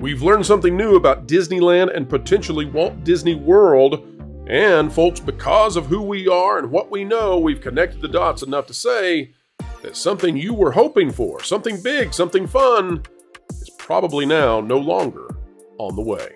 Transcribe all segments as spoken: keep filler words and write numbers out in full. We've learned something new about Disneyland and potentially Walt Disney World. And folks, because of who we are and what we know, we've connected the dots enough to say that something you were hoping for, something big, something fun, is probably now no longer on the way.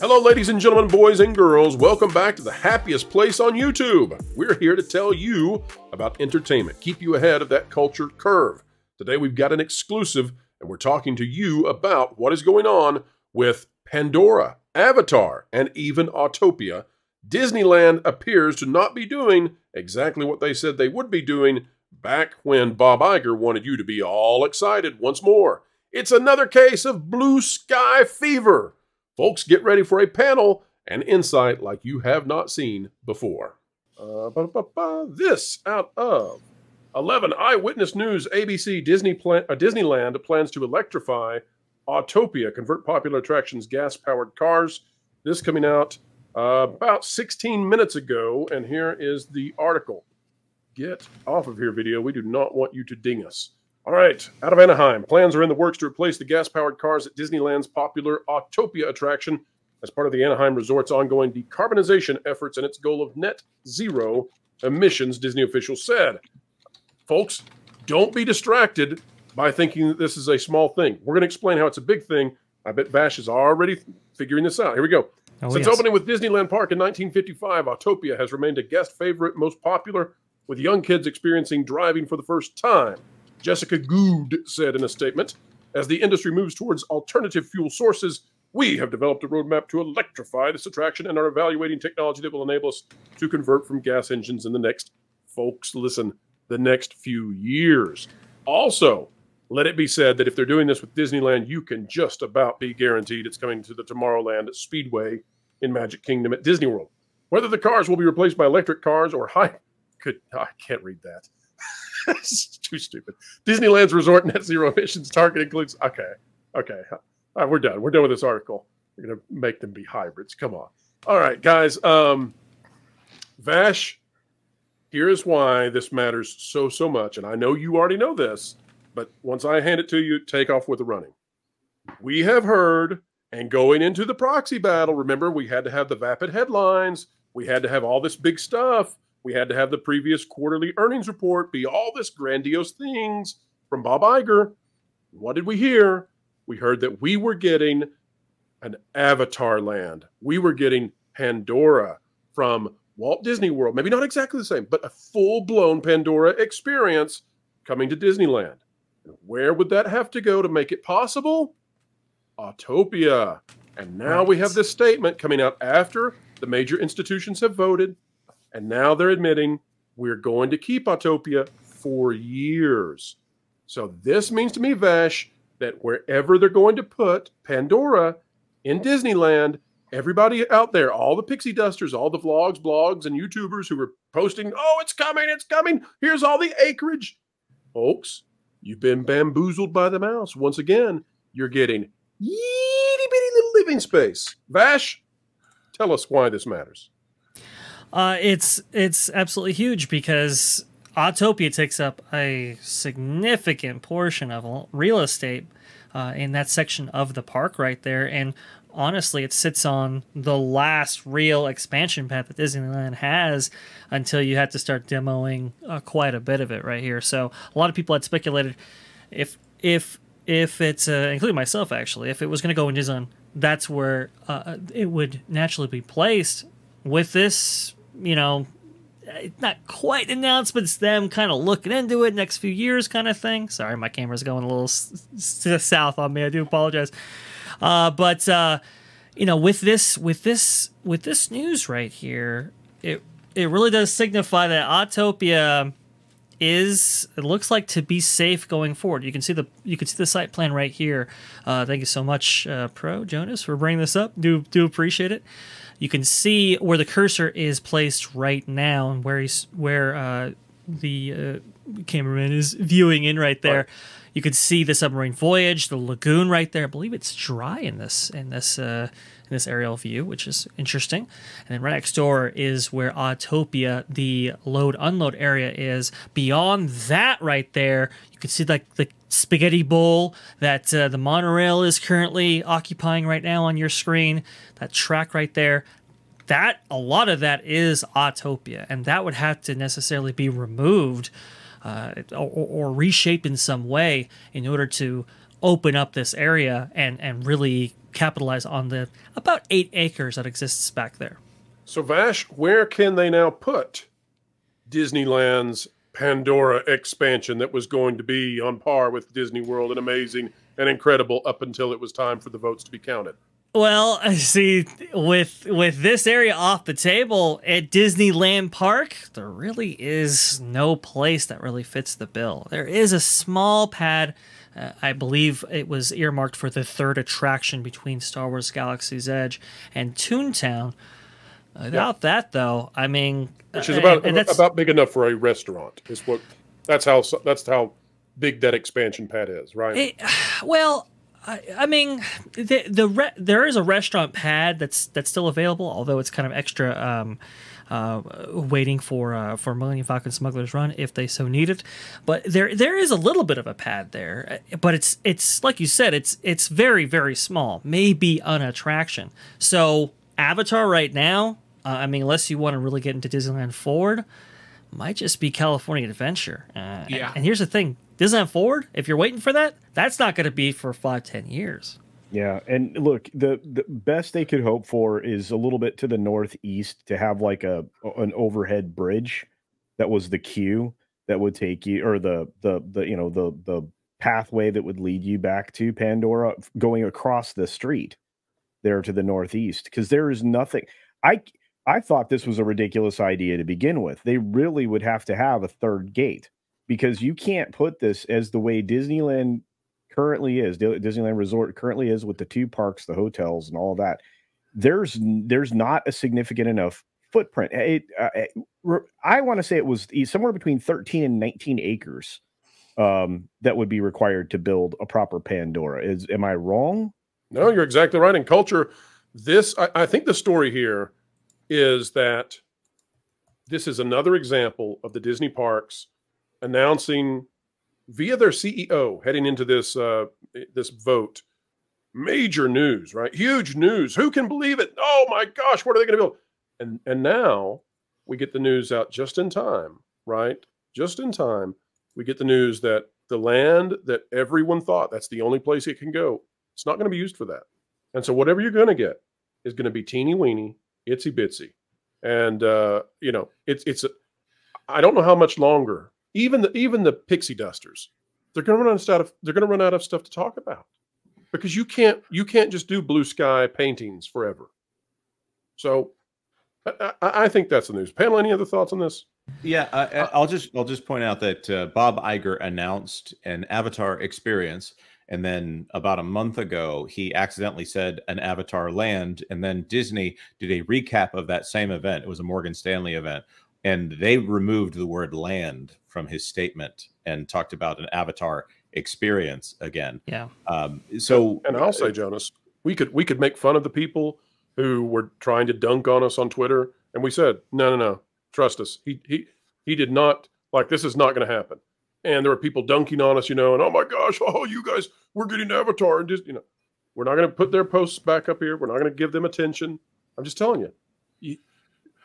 Hello, ladies and gentlemen, boys and girls. Welcome back to the happiest place on YouTube. We're here to tell you about entertainment, keep you ahead of that culture curve. Today, we've got an exclusive, and we're talking to you about what is going on with Pandora, Avatar, and even Autopia. Disneyland appears to not be doing exactly what they said they would be doing back when Bob Iger wanted you to be all excited once more. It's another case of blue sky fever. Folks, get ready for a panel and insight like you have not seen before. Uh, ba -ba -ba. This out of eleven Eyewitness News, A B C, Disney plan uh, Disneyland plans to electrify Autopia, convert popular attractions, gas-powered cars. This coming out uh, about sixteen minutes ago, and here is the article. Get off of here, video. We do not want you to ding us. All right, out of Anaheim, plans are in the works to replace the gas-powered cars at Disneyland's popular Autopia attraction as part of the Anaheim Resort's ongoing decarbonization efforts and its goal of net zero emissions, Disney officials said. Folks, don't be distracted by thinking that this is a small thing. We're going to explain how it's a big thing. I bet Bash is already figuring this out. Here we go. Oh, Since yes. opening with Disneyland Park in nineteen fifty-five, Autopia has remained a guest favorite, most popular, with young kids experiencing driving for the first time. Jessica Gould said in a statement, as the industry moves towards alternative fuel sources, we have developed a roadmap to electrify this attraction and are evaluating technology that will enable us to convert from gas engines in the next, folks, listen, the next few years. Also, let it be said that if they're doing this with Disneyland, you can just about be guaranteed it's coming to the Tomorrowland Speedway in Magic Kingdom at Disney World. Whether the cars will be replaced by electric cars or high... Could, I can't read that. It's too stupid. Disneyland's resort net zero emissions target includes... Okay, okay. All right, we're done. We're done with this article. We're going to make them be hybrids. Come on. All right, guys. Um, Vash, here's why this matters so, so much. And I know you already know this, but once I hand it to you, take off with the running. We have heard, and going into the proxy battle, remember, we had to have the vapid headlines. We had to have all this big stuff. We had to have the previous quarterly earnings report be all this grandiose things from Bob Iger. What did we hear? We heard that we were getting an Avatar land. We were getting Pandora from Walt Disney World. Maybe not exactly the same, but a full-blown Pandora experience coming to Disneyland. And where would that have to go to make it possible? Autopia. And now right. we have this statement coming out after the major institutions have voted. And now they're admitting we're going to keep Autopia for years. So this means to me, Vash, that wherever they're going to put Pandora in Disneyland, everybody out there, all the pixie dusters, all the vlogs, blogs, and YouTubers who were posting, oh, it's coming, it's coming, here's all the acreage. Folks, you've been bamboozled by the mouse. Once again, you're getting itty-bitty little living space. Vash, tell us why this matters. Uh, it's it's absolutely huge because Autopia takes up a significant portion of real estate uh, in that section of the park right there. And honestly, it sits on the last real expansion path that Disneyland has until you have to start demoing uh, quite a bit of it right here. So a lot of people had speculated if if if it's uh, including myself, actually, if it was going to go in Disneyland, that's where uh, it would naturally be placed. With this, you know, not quite announced, but it's them kind of looking into it next few years kind of thing. Sorry, my camera's going a little s s south on me. I do apologize. Uh, but, uh, you know, with this with this, with this news right here, it, it really does signify that Autopia is, it looks like, to be safe going forward. You can see the you can see the site plan right here. Uh, thank you so much, uh, Pro Jonas, for bringing this up. Do, do appreciate it. You can see where the cursor is placed right now and where he's, where uh, the uh, cameraman is viewing in right there. Right. You can see the submarine voyage, the lagoon right there. I believe it's dry in this in this uh, in this aerial view, which is interesting. And then right next door is where Autopia, the load unload area, is. Beyond that right there, you can see like the spaghetti bowl that uh, the monorail is currently occupying right now on your screen, that track right there. That, a lot of that is Autopia, and that would have to necessarily be removed uh, or, or reshaped in some way in order to open up this area and, and really capitalize on the about eight acres that exists back there. So Vash, where can they now put Disneyland's Pandora expansion that was going to be on par with Disney World and amazing and incredible up until it was time for the votes to be counted? Well, see, with with this area off the table at Disneyland Park, there really is no place that really fits the bill. There is a small pad. Uh, I believe it was earmarked for the third attraction between Star Wars: Galaxy's Edge and Toontown. Without yeah. that, though, I mean, which is about and, and about big enough for a restaurant. Is what that's how that's how big that expansion pad is, right? It, well, I, I mean, the the re, there is a restaurant pad that's that's still available, although it's kind of extra. Um, Uh, waiting for uh, for Millennium Falcon Smuggler's Run if they so need it, but there there is a little bit of a pad there, but it's it's like you said, it's it's very very small, maybe an attraction. So Avatar right now, uh, I mean, unless you want to really get into Disneyland Forward, might just be California Adventure. Uh, yeah. And, and here's the thing, Disneyland Forward, if you're waiting for that, that's not going to be for five ten years. Yeah, and look, the, the best they could hope for is a little bit to the northeast to have like a an overhead bridge that was the queue that would take you, or the the the you know the the pathway that would lead you back to Pandora, going across the street there to the northeast, because there is nothing. I I thought this was a ridiculous idea to begin with. They really would have to have a third gate, because you can't put this as the way Disneyland currently is, Disneyland Resort currently is, with the two parks, the hotels, and all of that. There's there's not a significant enough footprint. It, uh, it, I want to say it was somewhere between thirteen and nineteen acres um, that would be required to build a proper Pandora. Is am I wrong? No, you're exactly right. In culture, this I, I think the story here is that this is another example of the Disney parks announcing, via their C E O, heading into this uh, this vote, major news, right? Huge news. Who can believe it? Oh my gosh, what are they going to build? And and now we get the news out just in time, right? Just in time, we get the news that the land that everyone thought that's the only place it can go, it's not going to be used for that. And so whatever you're going to get is going to be teeny weeny, itsy bitsy, and uh, you know, it's it's. A, I don't know how much longer. Even the even the pixie dusters, they're going to run out of they're going to run out of stuff to talk about, because you can't you can't just do blue sky paintings forever. So, I, I think that's the news. Pamela, any other thoughts on this? Yeah, I, I'll just I'll just point out that uh, Bob Iger announced an Avatar experience, and then about a month ago he accidentally said an Avatar land, and then Disney did a recap of that same event. It was a Morgan Stanley event. And they removed the word land from his statement and talked about an Avatar experience again. Yeah. Um, so, and I'll say, Jonas, we could we could make fun of the people who were trying to dunk on us on Twitter, and we said, no, no, no, trust us. He he he did not like this is not going to happen. And there were people dunking on us, you know, and oh my gosh, oh you guys, we're getting Avatar, and just you know, we're not going to put their posts back up here. We're not going to give them attention. I'm just telling you, you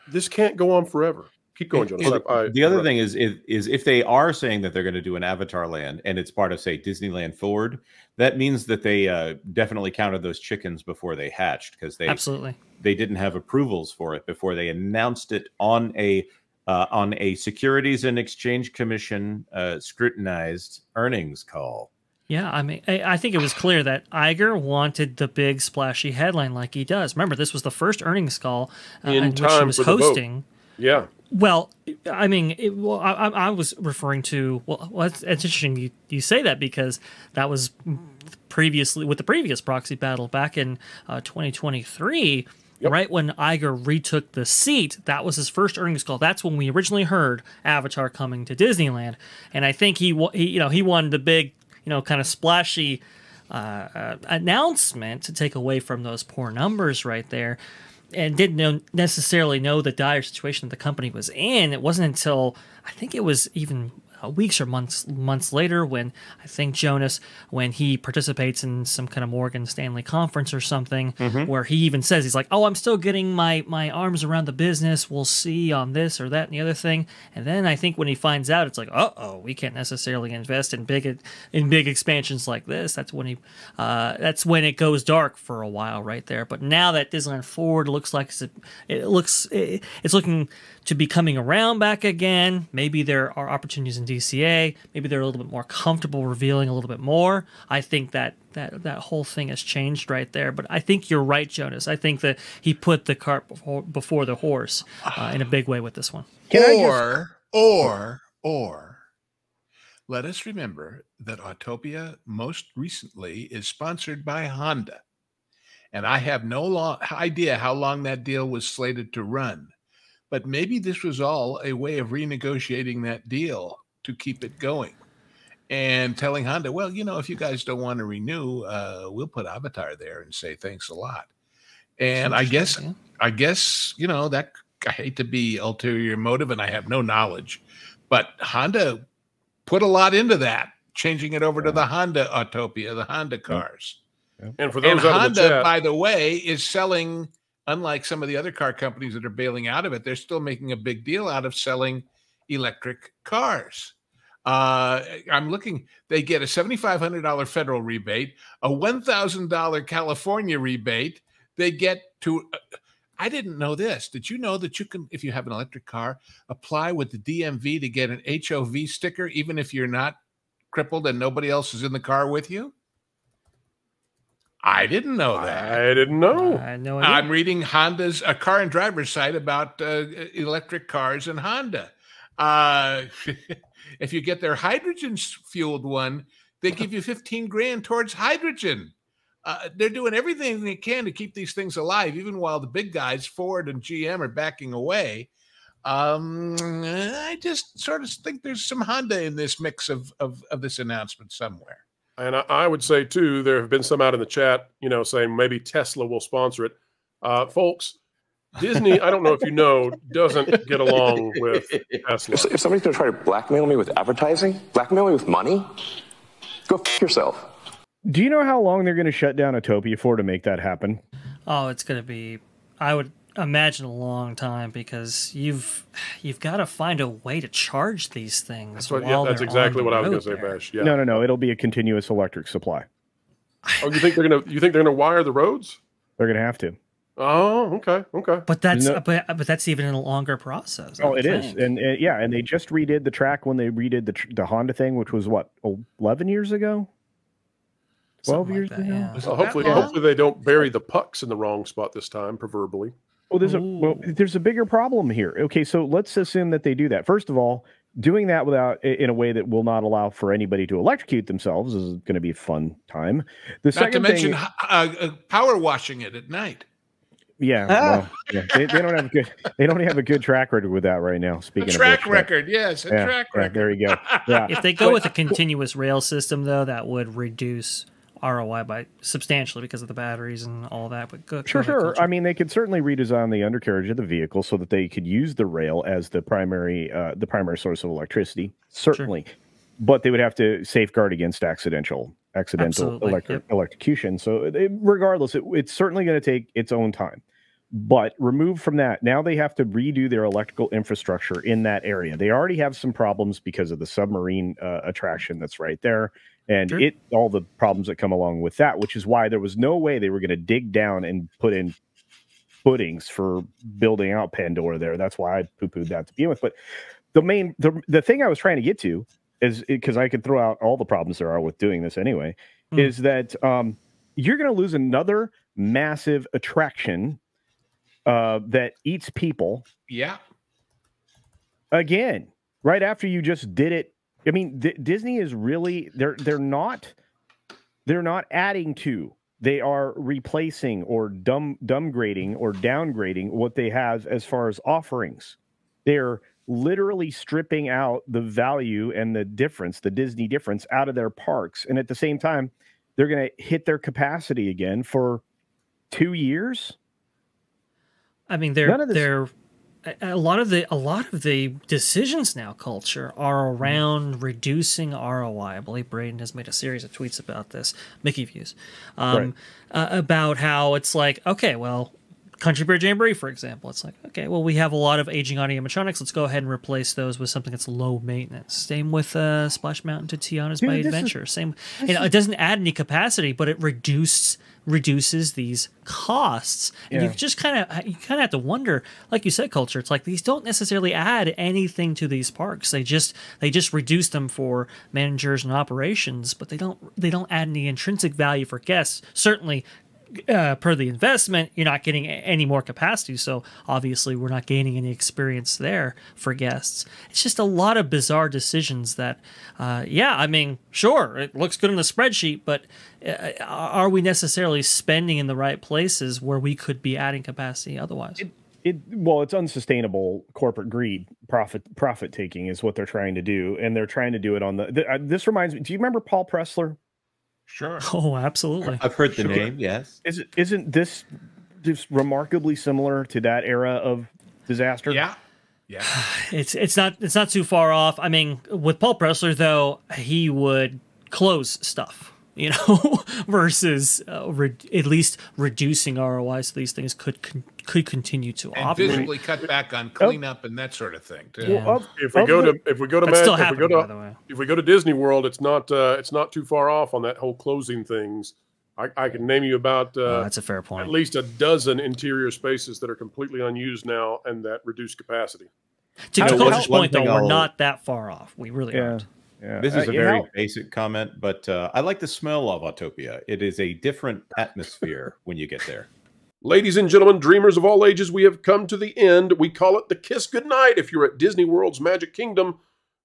this can't go on forever. Keep going, Jonas. It, I, the other I, thing is, is, is if they are saying that they're going to do an Avatar land and it's part of, say, Disneyland Forward, that means that they uh, definitely counted those chickens before they hatched, because they absolutely they didn't have approvals for it before they announced it on a uh, on a Securities and Exchange Commission uh, scrutinized earnings call. Yeah, I mean, I, I think it was clear that Iger wanted the big splashy headline like he does. Remember, this was the first earnings call uh, in, in time which he was for hosting. The vote. Yeah. Well, I mean, it, well, I, I was referring to, well, well it's, it's interesting you, you say that, because that was previously, with the previous proxy battle back in uh, twenty twenty-three, yep. Right when Iger retook the seat, that was his first earnings call. That's when we originally heard Avatar coming to Disneyland. And I think he, he you know, he wanted the big, you know, kind of splashy uh, announcement to take away from those poor numbers right there, and didn't know, necessarily know the dire situation that the company was in. It wasn't until, I think it was even weeks or months months later, when I think Jonas, when he participates in some kind of Morgan Stanley conference or something, mm-hmm. where he even says, he's like, oh, I'm still getting my, my arms around the business. We'll see on this or that and the other thing. And then I think when he finds out, it's like, uh-oh, we can't necessarily invest in big in big expansions like this. That's when he, uh, that's when it goes dark for a while right there. But now that Disneyland Forward looks like it's, it looks, it, it's looking to be coming around back again, maybe there are opportunities in D C A, maybe they're a little bit more comfortable revealing a little bit more. I think that that that whole thing has changed right there. But I think you're right, Jonas. I think that he put the cart before, before the horse uh, in a big way with this one. Can or just... or or let us remember that Autopia most recently is sponsored by Honda, and I have no long, idea how long that deal was slated to run, but maybe this was all a way of renegotiating that deal to keep it going, and telling Honda, well, you know, if you guys don't want to renew, uh, we'll put Avatar there and say thanks a lot. And I guess, yeah. I guess, you know, that I hate to be ulterior motive, and I have no knowledge, but Honda put a lot into that, changing it over yeah. to the Honda Autopia, the Honda cars. Yeah. And for those and Honda, the chat, by the way, is selling, unlike some of the other car companies that are bailing out of it, they're still making a big deal out of selling electric cars. Uh, I'm looking, they get a seventy-five hundred dollar federal rebate, a one thousand dollar California rebate. They get to, uh, I didn't know this. Did you know that you can, if you have an electric car, apply with the D M V to get an H O V sticker, even if you're not crippled and nobody else is in the car with you? I didn't know that. I didn't know. I know. I'm reading Honda's, a car and driver's site about uh, electric cars and Honda. Uh, if you get their hydrogen fueled one, they give you fifteen grand towards hydrogen. Uh, they're doing everything they can to keep these things alive, even while the big guys, Ford and G M, are backing away. Um, I just sort of think there's some Honda in this mix of, of, of this announcement somewhere. And I, I would say, too, there have been some out in the chat, you know, saying maybe Tesla will sponsor it. Uh, folks, Disney, I don't know if you know, doesn't get along with Tesla. If, if somebody's going to try to blackmail me with advertising, blackmail me with money, go f*** yourself. Do you know how long they're going to shut down Autopia for to make that happen? Oh, it's going to be, I would imagine, a long time, because you've you've got to find a way to charge these things. That's, what, yeah, that's exactly what I was going to say, Bash. Yeah. No, no, no. It'll be a continuous electric supply. Oh, you think they're going to you think they're going to wire the roads? They're going to have to. Oh, okay, okay. But that's no. but, but that's even a longer process. Oh, it is, and, and yeah, and they just redid the track when they redid the tr the Honda thing, which was what, eleven years ago. Twelve Something years like that, ago. Yeah. So hopefully, hopefully they don't bury the pucks in the wrong spot this time, proverbially. Well, there's a well, there's a bigger problem here. Okay, so let's assume that they do that. First of all, doing that without in a way that will not allow for anybody to electrocute themselves is going to be a fun time. The not to mention thing, uh, power washing it at night. Yeah, ah. well, yeah. They, they don't have a good they don't have a good track record with that right now. Speaking a track of track record, yes, a yeah, track yeah, record. There you go. Yeah. If they go but, with a continuous rail system, though, that would reduce R O I by substantially because of the batteries and all that. But good, sure, sure. I mean, they could certainly redesign the undercarriage of the vehicle so that they could use the rail as the primary, uh, the primary source of electricity. Certainly, sure. But they would have to safeguard against accidental, accidental electri yep. electrocution. So, it, regardless, it, it's certainly going to take its own time. But removed from that, now they have to redo their electrical infrastructure in that area. They already have some problems because of the submarine uh, attraction that's right there. And sure. it all the problems that come along with that, which is why there was no way they were going to dig down and put in footings for building out Pandora there. That's why I poo-pooed that to begin with. But the main, the, the thing I was trying to get to is, because I could throw out all the problems there are with doing this anyway, mm. is that um, you're going to lose another massive attraction uh, that eats people. Yeah. Again, right after you just did it. I mean, D Disney is really they're they're not they're not adding to. They are replacing or dumb downgrading or downgrading what they have as far as offerings. They're literally stripping out the value and the difference, the Disney difference, out of their parks. And at the same time, they're going to hit their capacity again for two years. I mean, they're, this... they're a lot of the, a lot of the decisions now culture are around reducing R O I. I believe Braden has made a series of tweets about this, Mickey Views, um, right. uh, about how it's like, okay, well, Country Bear Jamboree, for example, it's like, okay, well, we have a lot of aging audio animatronics. Let's go ahead and replace those with something that's low maintenance. Same with uh, Splash Mountain to Tiana's Bay Adventure. Is, Same, you know, is, it doesn't add any capacity, but it reduces reduces these costs. And yeah. you just kind of you kind of have to wonder, like you said, culture. It's like these don't necessarily add anything to these parks. They just they just reduce them for managers and operations, but they don't they don't add any intrinsic value for guests. Certainly. Uh, per the investment, you're not getting any more capacity, so obviously we're not gaining any experience there for guests. It's just a lot of bizarre decisions that, uh, yeah, I mean, sure, it looks good in the spreadsheet, but uh, are we necessarily spending in the right places where we could be adding capacity otherwise? It, it, well, it's unsustainable corporate greed, profit profit taking is what they're trying to do, and they're trying to do it on the. Th- uh, this reminds me. Do you remember Paul Pressler? Sure. Oh, absolutely. I've heard the sure. name. Yes. Is, isn't this just remarkably similar to that era of disaster? Yeah. Yeah. It's it's not it's not too far off. I mean, with Paul Pressler though, he would close stuff, you know, versus uh, re- at least reducing R O I so these things could con- could continue to and operate. Visibly cut back on cleanup oh. and that sort of thing. Too. Yeah. Well, if we go to if we go to Mag- if, we go to, if we go to Disney World, it's not uh, it's not too far off on that whole closing things. I, I can name you about uh, oh, that's a fair point. At least a dozen interior spaces that are completely unused now and that reduce capacity. To you know, Coach's point, though, I'll... we're not that far off. We really yeah. aren't. Yeah. This is uh, a very know. basic comment, but uh, I like the smell of Autopia. It is a different atmosphere when you get there. Ladies and gentlemen, dreamers of all ages, we have come to the end. We call it the kiss goodnight if you're at Disney World's Magic Kingdom.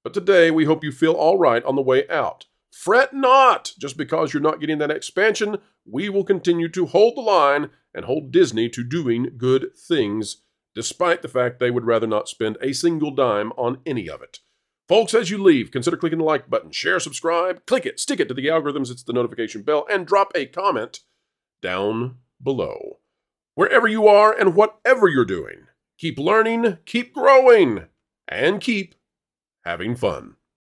But today, we hope you feel all right on the way out. Fret not! Just because you're not getting that expansion, we will continue to hold the line and hold Disney to doing good things, despite the fact they would rather not spend a single dime on any of it. Folks, as you leave, consider clicking the like button, share, subscribe, click it, stick it to the algorithms, it's the notification bell, and drop a comment down below. Wherever you are and whatever you're doing, keep learning, keep growing, and keep having fun.